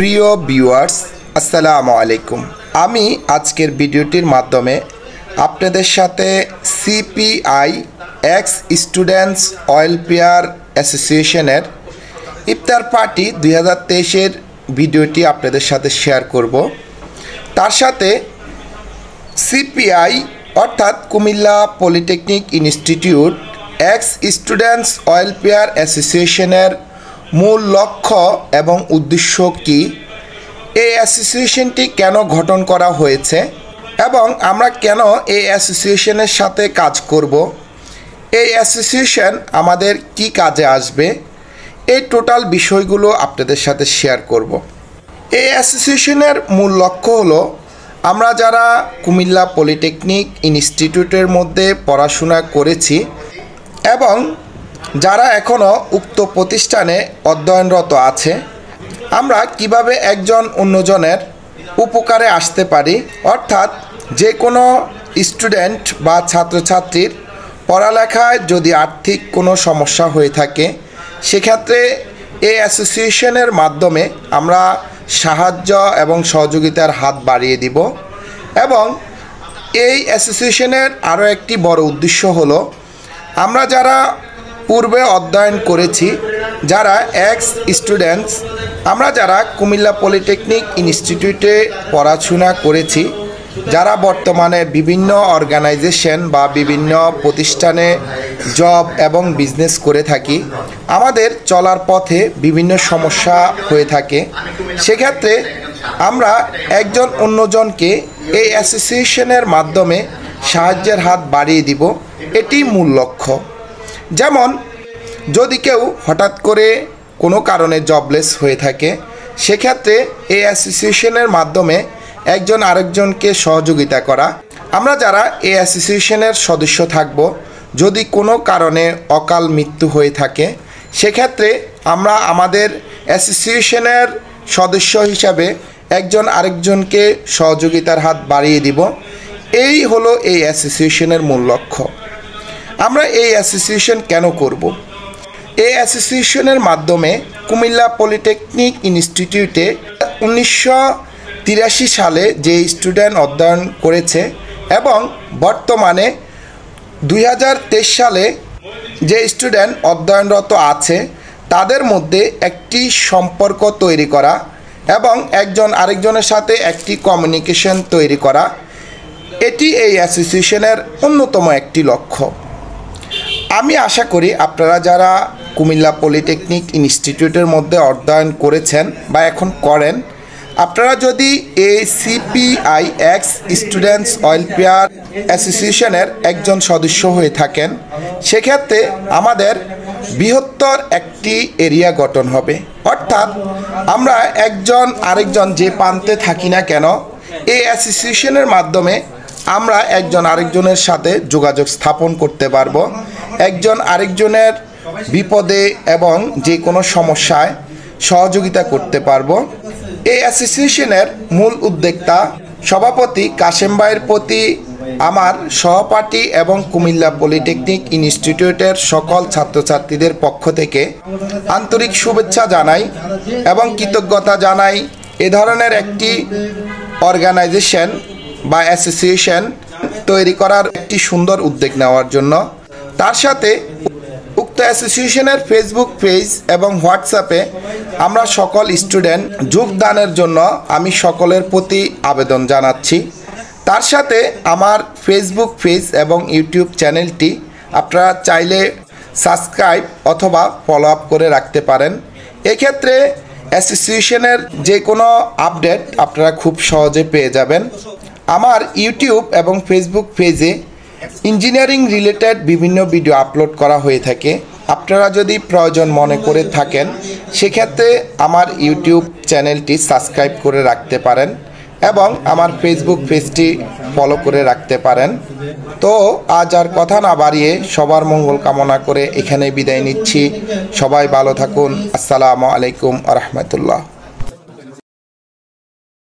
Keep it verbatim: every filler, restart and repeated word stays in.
প্রিয় ভিউয়ার্স আসসালামু আলাইকুম। আমি আজকের ভিডিওটির মাধ্যমে আপনাদের সাথে সিপিআই এক্স স্টুডেন্টস ওয়েলফেয়ার অ্যাসোসিয়েশনের ইফতার পার্টি দুই হাজার তেইশের ভিডিওটি আপনাদের সাথে শেয়ার করব। তার সাথে সিপিআই অর্থাৎ Comilla polytechnic institute ex students welfare অ্যাসোসিয়েশনের মূল লক্ষ্য এবং উদ্দেশ্য কি, এই অ্যাসোসিয়েশনটি কেন গঠন করা হয়েছে এবং আমরা কেন এই অ্যাসোসিয়েশনের সাথে কাজ করব, এই অ্যাসোসিয়েশন আমাদের কি কাজে আসবে, এই টোটাল বিষয়গুলো আপনাদের সাথে শেয়ার করব। এই অ্যাসোসিয়েশনের মূল লক্ষ্য হলো আমরা যারা কুমিল্লা পলিটেকনিক ইনস্টিটিউটের মধ্যে পড়াশোনা করেছি এবং যারা এখনও উক্ত প্রতিষ্ঠানে অধ্যয়নরত আছে, আমরা কিভাবে একজন অন্যজনের উপকারে আসতে পারি, অর্থাৎ যে কোনো স্টুডেন্ট বা ছাত্রছাত্রীর পড়ালেখায় যদি আর্থিক কোনো সমস্যা হয়ে থাকে সেক্ষেত্রে এই অ্যাসোসিয়েশনের মাধ্যমে আমরা সাহায্য এবং সহযোগিতার হাত বাড়িয়ে দিব। এবং এই অ্যাসোসিয়েশনের আরও একটি বড় উদ্দেশ্য হলো আমরা যারা পূর্বে অধ্যয়ন করেছি, যারা এক্স স্টুডেন্টস, আমরা যারা কুমিল্লা পলিটেকনিক ইনস্টিটিউটে পড়াশোনা করেছি, যারা বর্তমানে বিভিন্ন অর্গানাইজেশন বা বিভিন্ন প্রতিষ্ঠানে জব এবং বিজনেস করে থাকি, আমাদের চলার পথে বিভিন্ন সমস্যা হয়ে থাকে, সেক্ষেত্রে আমরা একজন অন্যজনকে এই অ্যাসোসিয়েশনের মাধ্যমে সাহায্যের হাত বাড়িয়ে দিব, এটি মূল লক্ষ্য। যেমন যদি কেউ হঠাৎ করে কোনো কারণে জবলেস হয়ে থাকে সেক্ষেত্রে এই অ্যাসোসিয়েশনের মাধ্যমে একজন আরেকজনকে সহযোগিতা করা। আমরা যারা এই অ্যাসোসিয়েশনের সদস্য থাকব, যদি কোনো কারণে অকাল মৃত্যু হয়ে থাকে সেক্ষেত্রে আমরা আমাদের অ্যাসোসিয়েশনের সদস্য হিসাবে একজন আরেকজনকে সহযোগিতার হাত বাড়িয়ে দিব। এই হলো এই অ্যাসোসিয়েশনের মূল লক্ষ্য। আমরা এই অ্যাসোসিয়েশন কেন করব? এই অ্যাসোসিয়েশনের মাধ্যমে কুমিল্লা পলিটেকনিক ইনস্টিটিউটে উনিশশো তিরাশি সালে যে স্টুডেন্ট অধ্যয়ন করেছে এবং বর্তমানে দুই হাজার তেইশ সালে যে স্টুডেন্ট অধ্যয়নরত আছে তাদের মধ্যে একটি সম্পর্ক তৈরি করা এবং একজন আরেকজনের সাথে একটি কমিউনিকেশন তৈরি করা, এটি এই অ্যাসোসিয়েশনের অন্যতম একটি লক্ষ্য। আমি আশা করি আপনারা যারা কুমিল্লা পলিটেকনিক ইনস্টিটিউটের মধ্যে অধ্যয়ন করেছেন বা এখন করেন, আপনারা যদি এই সিপিআই এক্স স্টুডেন্টস ওয়েলফেয়ার অ্যাসোসিয়েশনের একজন সদস্য হয়ে থাকেন সেক্ষেত্রে আমাদের বৃহত্তর একটি এরিয়া গঠন হবে, অর্থাৎ আমরা একজন আরেকজন যে প্রান্তে থাকি না কেন এই অ্যাসোসিয়েশনের মাধ্যমে আমরা একজন আরেকজনের সাথে যোগাযোগ স্থাপন করতে পারব, একজন আরেকজনের বিপদে এবং যে কোনো সমস্যায় সহযোগিতা করতে পারব। এই অ্যাসোসিয়েশনের মূল উদ্যোক্তা সভাপতি কাশেম ভাইয়ের প্রতি আমার, সহপাঠী এবং কুমিল্লা পলিটেকনিক ইনস্টিটিউটের সকল ছাত্রছাত্রীদের পক্ষ থেকে আন্তরিক শুভেচ্ছা জানাই এবং কৃতজ্ঞতা জানাই। এ ধরনের একটি অর্গানাইজেশন বা অ্যাসোসিয়েশন তৈরি করার একটি সুন্দর উদ্যোগ নেওয়ার জন্য। তার সাথে উক্ত অ্যাসোসিয়েশনের ফেসবুক পেজ এবং হোয়াটসঅ্যাপে আমরা সকল স্টুডেন্ট যোগদানের জন্য আমি সকলের প্রতি আবেদন জানাচ্ছি। তার সাথে আমার ফেসবুক পেজ এবং ইউটিউব চ্যানেলটি আপনারা চাইলে সাবস্ক্রাইব অথবা ফলো আপ করে রাখতে পারেন, এক্ষেত্রে অ্যাসোসিয়েশনের যে কোনো আপডেট আপনারা খুব সহজে পেয়ে যাবেন। আমার ইউটিউব এবং ফেসবুক পেজে ইঞ্জিনিয়ারিং রিলেটেড বিভিন্ন ভিডিও আপলোড করা হয়ে থাকে, আপনারা যদি প্রয়োজন মনে করে থাকেন সেক্ষেত্রে আমার ইউটিউব চ্যানেলটি সাবস্ক্রাইব করে রাখতে পারেন এবং আমার ফেসবুক পেজটি ফলো করে রাখতে পারেন। তো আজ আর কথা না বাড়িয়ে সবার মঙ্গল কামনা করে এখানে বিদায় নিচ্ছি। সবাই ভালো থাকুন। আসসালামু আলাইকুম আ রহমতুল্লাহ।